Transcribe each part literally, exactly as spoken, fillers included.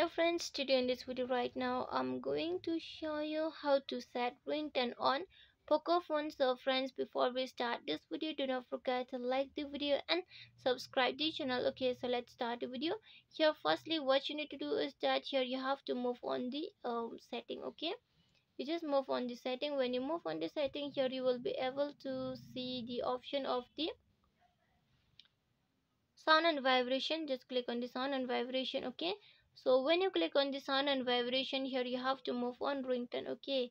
Hello friends, today in this video right now I'm going to show you how to set ringtone on Poco phone. So friends, before we start this video, do not forget to like the video and subscribe the channel. Okay, so let's start the video. Here firstly what you need to do is that here you have to move on the um, setting. Okay, you just move on the setting. When you move on the setting, here you will be able to see the option of the sound and vibration. Just click on the sound and vibration. Okay, so when you click on the sound and vibration, here you have to move on ringtone. Okay,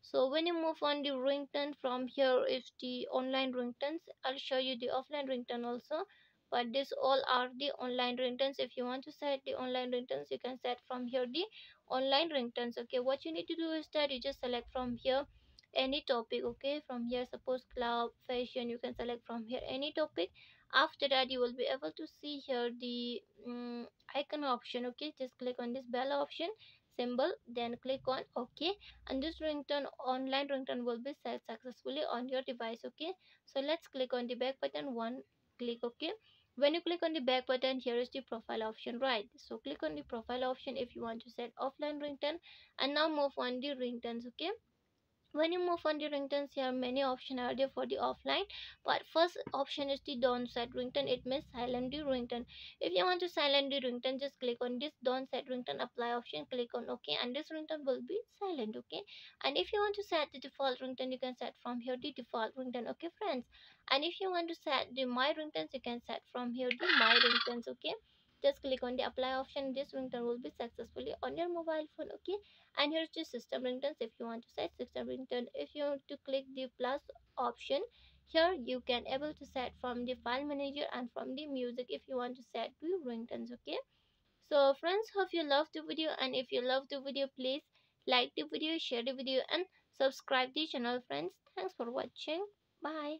so when you move on the ringtone, from here is the online ringtones. I'll show you the offline ringtone also, but these all are the online ringtones. If you want to set the online ringtones, you can set from here the online ringtones. Okay, what you need to do is that you just select from here any topic. Okay, from here suppose club, fashion, you can select from here any topic. After that you will be able to see here the um, icon option. Okay, just click on this bell option symbol, then click on okay, and this ringtone, online ringtone, will be set successfully on your device. Okay, so let's click on the back button, one click. Okay, when you click on the back button, here is the profile option, right? So click on the profile option if you want to set offline ringtone, and now move on the ringtones. Okay, when you move on the ringtones, here many options are there for the offline, but first option is the don't set ringtone. It means silent the ringtone. If you want to silent the ringtone, just click on this don't set ringtone apply option, click on okay, and this ringtone will be silent. Okay, and if you want to set the default ringtone, you can set from here the default ringtone. Okay friends, and if you want to set the my ringtones, you can set from here the my ringtones. Okay, just click on the apply option. This ringtone will be successfully on your mobile phone. Okay, and here's the system ringtones. If you want to set system ringtone, if you want to click the plus option, here you can able to set from the file manager and from the music if you want to set the ringtones. Okay, so friends, hope you love the video, and if you love the video, please like the video, share the video, and subscribe the channel. Friends, thanks for watching. Bye.